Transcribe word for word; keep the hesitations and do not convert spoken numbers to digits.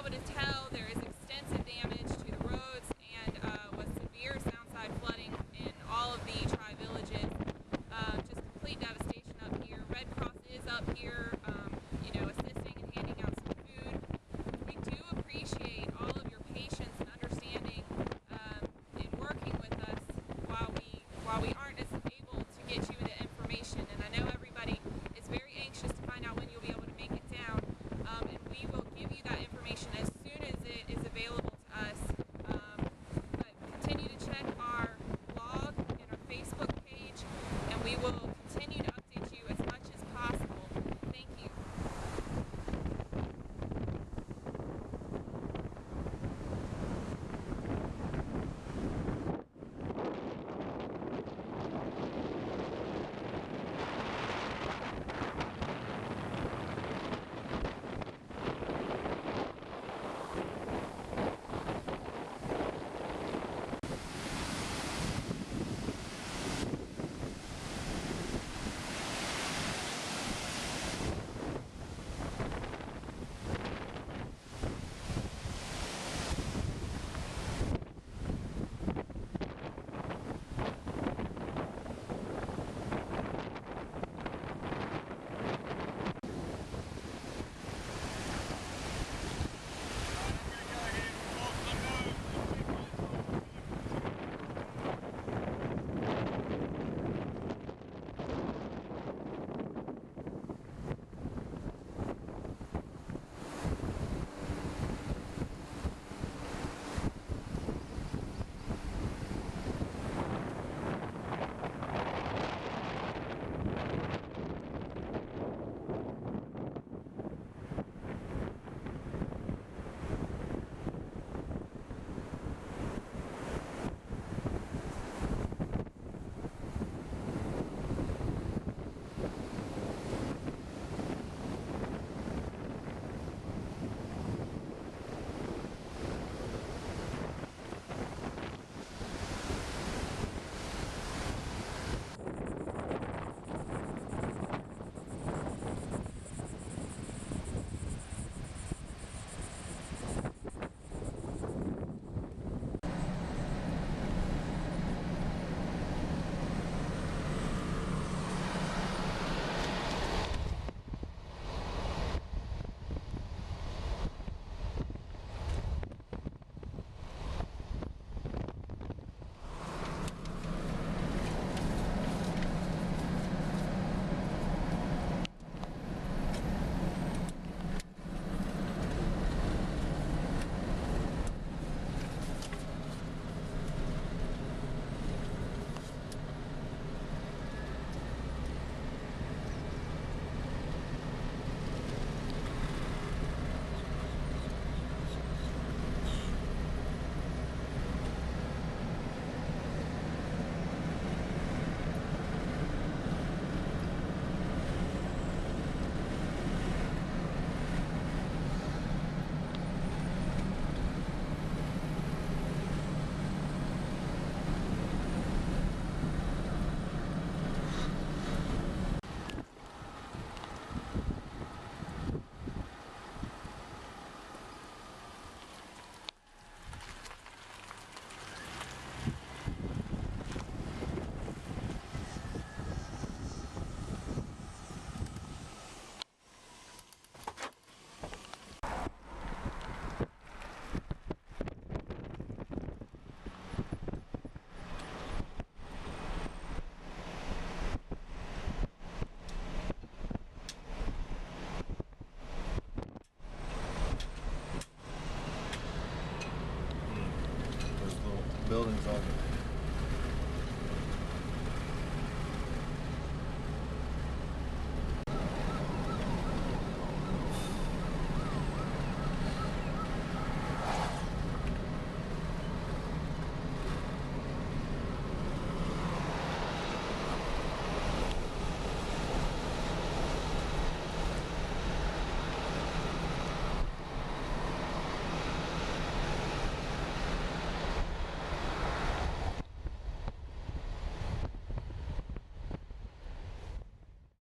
able to tell, there is extensive damage to the roads and uh, was severe Soundside flooding in all of the tri-villages. Uh, just complete devastation up here. Red Cross is up here, um, you know, assisting and handing out some food. We do appreciate all of your patience and understanding um, in working with us while we, while we aren't as able to get you the information. And I know everybody is very anxious to find out when you'll be able to make it down. Um, and we will give you that information as soon as it is available to us. Um, but continue to check our blog and our Facebook page, and we will continue to update you as much as possible. Thank you. Buildings on it.